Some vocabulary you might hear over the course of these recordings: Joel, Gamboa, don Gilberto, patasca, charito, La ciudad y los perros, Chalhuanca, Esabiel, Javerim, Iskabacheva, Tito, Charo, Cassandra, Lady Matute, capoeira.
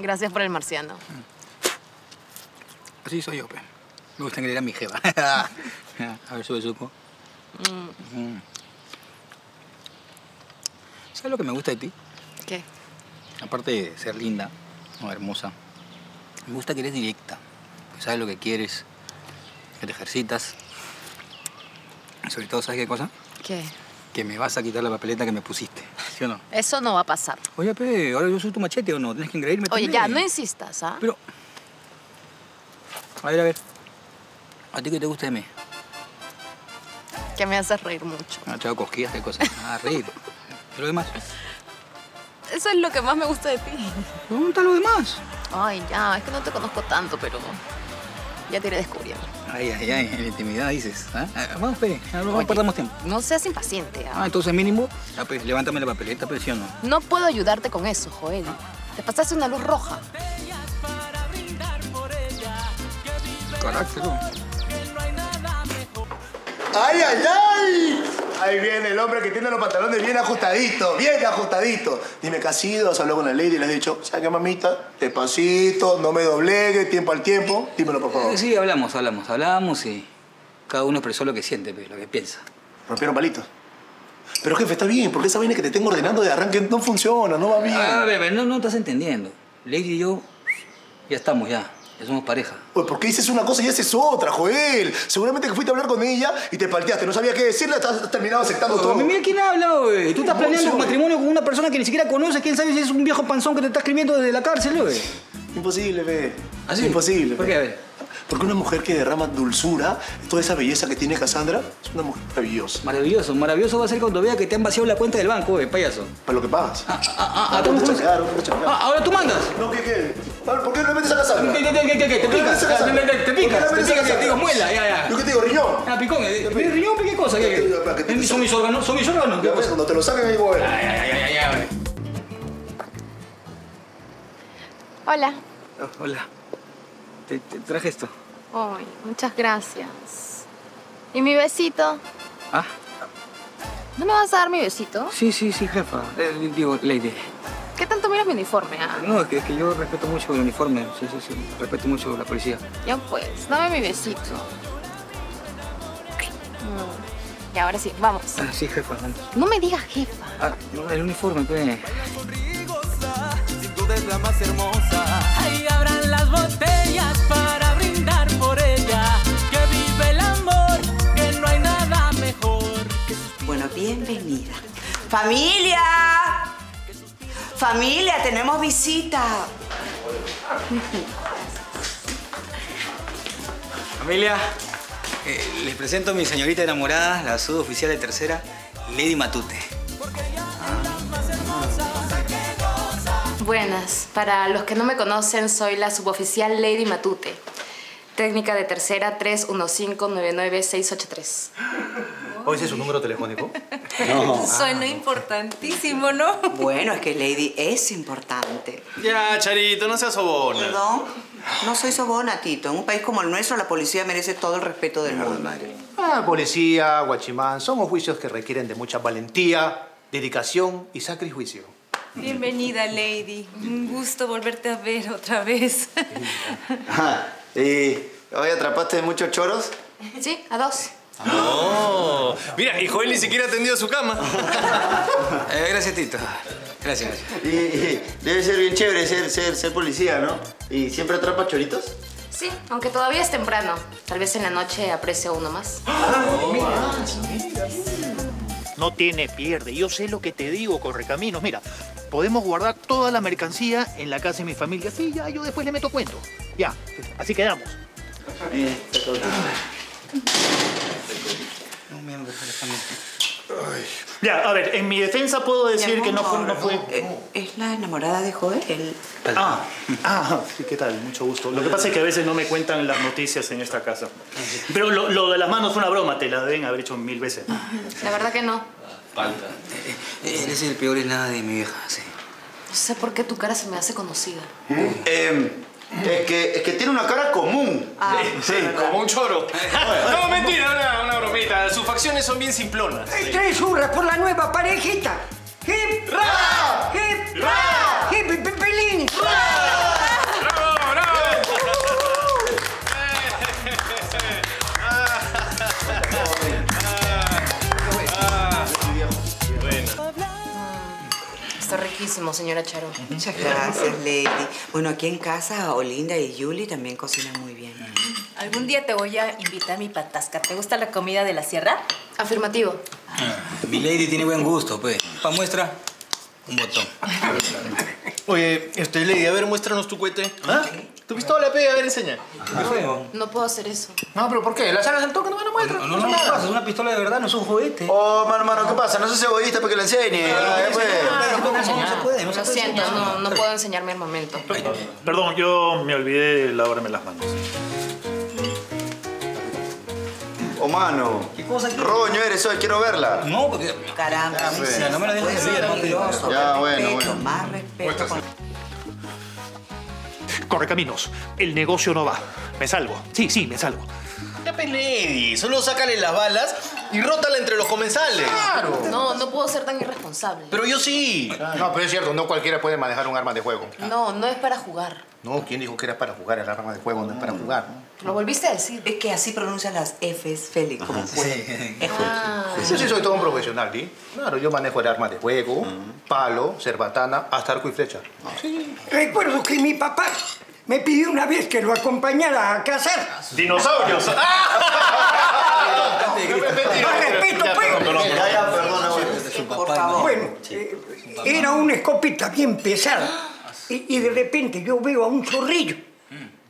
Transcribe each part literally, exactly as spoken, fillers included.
Gracias por el marciano. Así soy yo, pe. Me gusta engreír a mi jeva. A ver, sube, supo. Mm. Mm. ¿Sabes lo que me gusta de ti? ¿Qué? Aparte de ser linda o hermosa, me gusta que eres directa. Que sabes lo que quieres, que te ejercitas. Sobre todo, ¿sabes qué cosa? ¿Qué? Que me vas a quitar la papeleta que me pusiste. ¿Sí o no? Eso no va a pasar. Oye, pe, ¿ahora yo soy tu machete o no? Tienes que engreírme. Oye, ya, no insistas, ¿ah? Pero... A ver, a ver. ¿A ti qué te gusta de mí? Que me haces reír mucho. Ah, chavo, cosquillas, qué cosa. Ah, reír. ¿Y lo demás? Eso es lo que más me gusta de ti. ¿Dónde está lo demás? Ay, ya, es que no te conozco tanto, pero... Ya te iré descubriendo. Ay, ay, ay, en la intimidad dices. ¿Ah? Vamos, pe, no perdamos tiempo. No seas impaciente. Ah, ah entonces mínimo, ah, pues, levántame la papeleta, pero sí o no. No puedo ayudarte con eso, Joel. Ah. Te pasaste una luz roja. Carácter. ¡Ay, ay, ay! Ahí viene el hombre que tiene los pantalones bien ajustaditos, bien ajustaditos. Dime qué ha sido, has hablado con la Lady y le has dicho, ¿sabes qué, mamita? Despacito, no me doblegue, tiempo al tiempo. Dímelo, por favor. Sí, hablamos, hablamos, hablamos y cada uno expresó lo que siente, lo que piensa. Rompieron palitos. Pero, jefe, está bien, porque esa vaina que te tengo ordenando de arranque no funciona, no va bien. A ver, a ver, no, no estás entendiendo. Lady y yo ya estamos, ya. Ya somos pareja. Oye, ¿por qué dices una cosa y haces otra, Joel? Seguramente que fuiste a hablar con ella y te palteaste. No sabía qué decirle, has terminado aceptando oye, todo. Mira quién habla, güey. Tú estás planeando un matrimonio con una persona que ni siquiera conoces. ¿Quién sabe si es un viejo panzón que te está escribiendo desde la cárcel, güey? Imposible, güey. ¿Ah, sí? Imposible. ¿Por qué, güey? Porque una mujer que derrama dulzura, toda esa belleza que tiene Cassandra, es una mujer maravillosa. Maravilloso. Maravilloso va a ser cuando vea que te han vaciado la cuenta del banco, güey, payaso. Para lo que pagas. Ah, ah, ah. Ahora tú mandas. No, ¿qué, qué? ¿Por qué no le metes a Cassandra? ¿Qué, qué, qué, qué? ¿Te picas? ¿Te picas? ¿Te picas? ¿Te digo muela? Ya, ya. ¿Yo qué te digo? ¿Riñón? Ah, picón. ¿Riñón? ¿Qué cosa? ¿Son mis órganos? ¿Son mis órganos? Ya, pues, cuando te lo saquen ahí voy a ver. Ya, ya, ya, ya. Hola. Hola. Te traje esto. Ay, muchas gracias. ¿Y mi besito? ¿Ah? ¿No me vas a dar mi besito? Sí, sí, sí, jefa. Digo, Lady. ¿Qué tanto miras mi uniforme? Ah? No, es que, es que yo respeto mucho el uniforme. Sí, sí, sí. Respeto mucho la policía. Ya pues, dame mi besito. Mm. Y ahora sí, vamos. Ah, sí, jefa, vamos. No me digas jefa. Ah, no, el uniforme, pues. Si tú eres la más hermosa. Ahí abran las botellas para brindar por ella. Que vive el amor, que no hay nada mejor. Bueno, bienvenida. ¡Familia! Familia, tenemos visita. Familia, eh, les presento a mi señorita enamorada, la suboficial de tercera, Lady Matute. Buenas. Para los que no me conocen, soy la suboficial Lady Matute. Técnica de tercera tres uno cinco nueve nueve seis ocho tres. ¿O ese es su número telefónico? No. Suena ah, importantísimo, ¿no? Bueno, es que Lady es importante. Ya, Charito, no seas sobona. Perdón, no soy sobona, Tito. En un país como el nuestro, la policía merece todo el respeto del mundo. Madre. Ah, policía, guachimán, somos juicios que requieren de mucha valentía, dedicación y sacrificio. Bienvenida, Lady. Un gusto volverte a ver otra vez. Ah, ¿y hoy atrapaste muchos choros? Sí, a dos. ¡Oh! Mira, y Joel ni siquiera ha tendido su cama. eh, gracias, Tito. Gracias, gracias. Y, y, debe ser bien chévere ser, ser, ser policía, ¿no? ¿Y siempre atrapa choritos? Sí, aunque todavía es temprano. Tal vez en la noche aprecie uno más. Oh, mira, mira. No tiene pierde. Yo sé lo que te digo, Correcaminos. Mira, podemos guardar toda la mercancía en la casa de mi familia. Sí, ya, yo después le meto cuento. Ya, así quedamos. Eh, Ya, a ver, en mi defensa puedo decir que no fue... No fue... ¿Es la enamorada de Joel? El... Ah, ah, sí, ¿qué tal? Mucho gusto. Lo que pasa es que a veces no me cuentan las noticias en esta casa. Pero lo, lo de las manos fue una broma, te la deben haber hecho mil veces. La verdad que no. Falta. Eres el peor en nada de mi vieja, sí. No sé por qué tu cara se me hace conocida. ¿Eh? Eh... Es que, es que tiene una cara común. Ah, sí, como un choro. No, mentira, una, una bromita. Sus facciones son bien simplonas. Sí. Tres hurras por la nueva parejita. ¡Hip! ¡Ra! ¡Hip! ¡Ra! ¡Hip! ¡Pelín! ¡Ra! muchísimo, señora Charo. Muchas gracias, Lady. Bueno, aquí en casa, Olinda y Yuli también cocinan muy bien. Algún día te voy a invitar a mi patasca. ¿Te gusta la comida de la sierra? Afirmativo. Ah, mi Lady tiene buen gusto, pues. Pa' muestra, un botón. Oye, estoy Lady, a ver, muéstranos tu cohete. ¿Ah? ¿Tu pistola, pe? A ver, enseña. Ah, no puedo hacer eso. No, pero ¿por qué? ¿La sacas al toque? No me la muestras. No, no, no, no, no, no, es una pistola de verdad, no es un juguete. Oh, mano, mano, ¿qué pasa? No seas egoísta para que la enseñe. No se puede, no se puede. Lo siento, no, no puedo enseñarme al momento. Perdón, yo me olvidé de lavarme las manos. Oh, mano. ¿Qué cosa? Roño eres hoy, quiero verla. No, porque... Caramba, ya, sí, no me la dejes de ver, no te lo... Ya, bueno, bueno. Más respeto con... Correcaminos, el negocio no va. Me salvo. Sí, sí, me salvo. Ya, Lady, solo sácale las balas y rótala entre los comensales. Claro. No, no puedo ser tan irresponsable. Pero yo sí. Claro. No, pero es cierto, no cualquiera puede manejar un arma de fuego. No, no es para jugar. No, ¿quién dijo que era para jugar? El arma de fuego no es para jugar. Lo volviste a decir. Es que así pronuncian las Fs, Félix. Como sí. Ah. Yo sí soy todo un profesional, ¿sí? Claro, yo manejo el arma de fuego, mm. palo, cerbatana, hasta arco y flecha. Ah. Sí. Recuerdo que mi papá me pidió una vez que lo acompañara a cazar. ¡Dinosaurios! ¡Ah! ¡Más respeto, pues! Bueno, era una escopeta bien pesada. Y, y de repente yo veo a un zorrillo.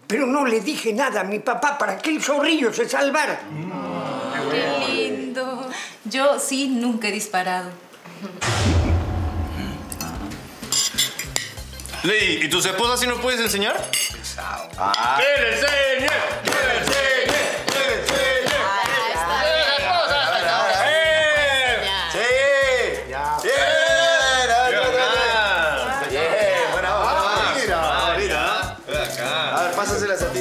Pero no le dije nada a mi papá para que el zorrillo se salvara. Oh, ¡qué lindo! Yo sí nunca he disparado. Lady, ¿y tus esposas sí nos puedes enseñar? Pesado. Ah. ¡Que le enseñe! ¡Que le enseñe! ¡Que le enseñe! ¡Que le enseñe! ¡Sí! ¡Sí! Pásaselas a ti.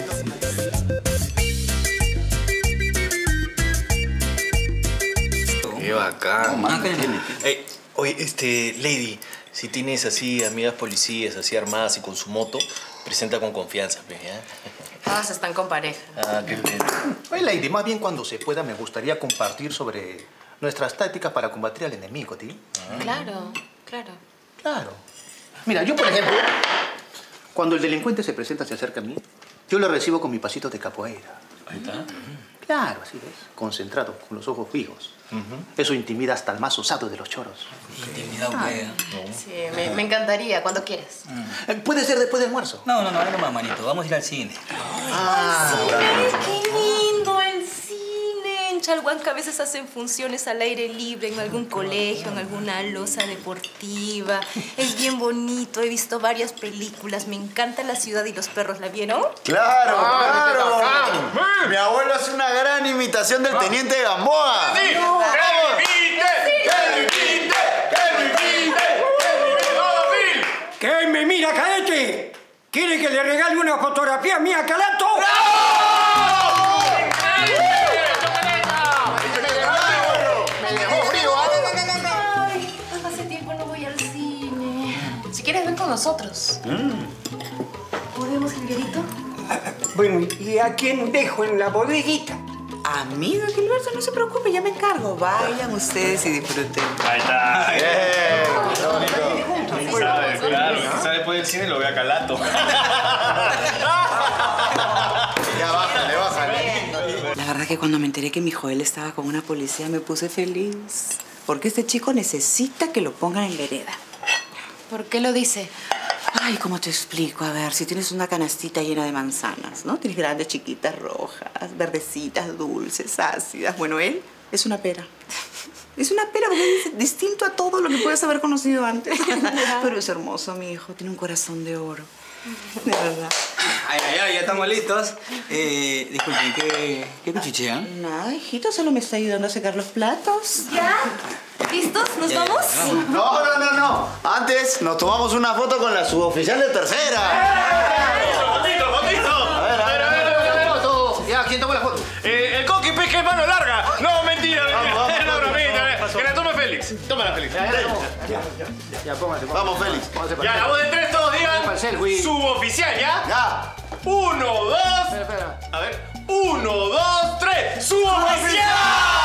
Qué bacán. No, hey, oye, este, Lady, si tienes así amigas policías, así armadas y con su moto, presenta con confianza, ¿eh? Todas están con pareja. Ah, qué bien. Oye, Lady, más bien cuando se pueda me gustaría compartir sobre nuestras tácticas para combatir al enemigo, ¿tí? Ah. Claro, claro. Claro. Mira, yo por ejemplo... Cuando el delincuente se presenta, se acerca a mí, yo lo recibo con mis pasitos de capoeira. Ahí está. Claro, así ves. Concentrado, con los ojos fijos. Uh-huh. Eso intimida hasta el más osado de los choros. Okay. Intimida, güey. No. Sí, me, me encantaría, cuando quieras. Mm. ¿Puede ser después del almuerzo? No, no, no, ahora no más, manito. Vamos a ir al cine. Ah, ah, sí. ¡Qué lindo el cine! En Chalhuanca a veces hacen funciones al aire libre, en algún colegio, en alguna loza deportiva. Es bien bonito. He visto varias películas. Me encanta La ciudad y los perros. ¿La vieron? ¡Claro, ah, claro! Ah, mi abuelo hace una gran imitación del ah. teniente Gamboa. ¡Sí! ¡Que lo imite! ¡Que lo imite! ¡Que lo imite! ¡Que lo imite! ¡Que me mira, cadete! ¿Quiere que le regale una fotografía mía a Calato? Nosotros. Mm. ¿Podemos, Gilberto? Bueno, ¿y a quién dejo en la bodeguita? Amigo Gilberto, no se preocupe, ya me encargo. Vayan ustedes y disfruten. Ahí está. Bien. ¿Quién sabe? Claro, ¿quién sabe? Después del cine lo ve a Calato. Ya bájale, bájale. La verdad que cuando me enteré que mi Joel estaba con una policía me puse feliz. Porque este chico necesita que lo pongan en vereda. ¿Por qué lo dice? Ay, ¿cómo te explico? A ver, si tienes una canastita llena de manzanas, ¿no? Tienes grandes, chiquitas, rojas, verdecitas, dulces, ácidas. Bueno, él es una pera. Es una pera porque es distinto a todo lo que puedes haber conocido antes. Pero es hermoso, mi hijo. Tiene un corazón de oro. De verdad. Ay, ay, ay, ya estamos listos. Eh, disculpen, ¿qué, qué cuchichean? Nada, hijito, solo me está ayudando a secar los platos. ¿Ya? ¿Listos? ¿Nos ya, vamos? Ya, vamos? No, no, no, no. Antes nos tomamos una foto con la suboficial de tercera. ¡Fotito, fotito! A ver, a ver, a ver, a ver, a ver, a ver, foto. Ya, ¿quién toma la foto? Eh, el coqui pesca en mano larga. No, mentira. Vamos, mentira. Vamos, vamos, no, vamos, que la tome Félix. Tómala, Félix. Ya, ya, ya, ya, ya póngate, póngate. Vamos, Félix. Ya, la voz de tres, todos digan suboficial, ¿ya? Ya. Uno, dos. Espera, espera. A ver. Uno, dos, tres. ¡Suboficial!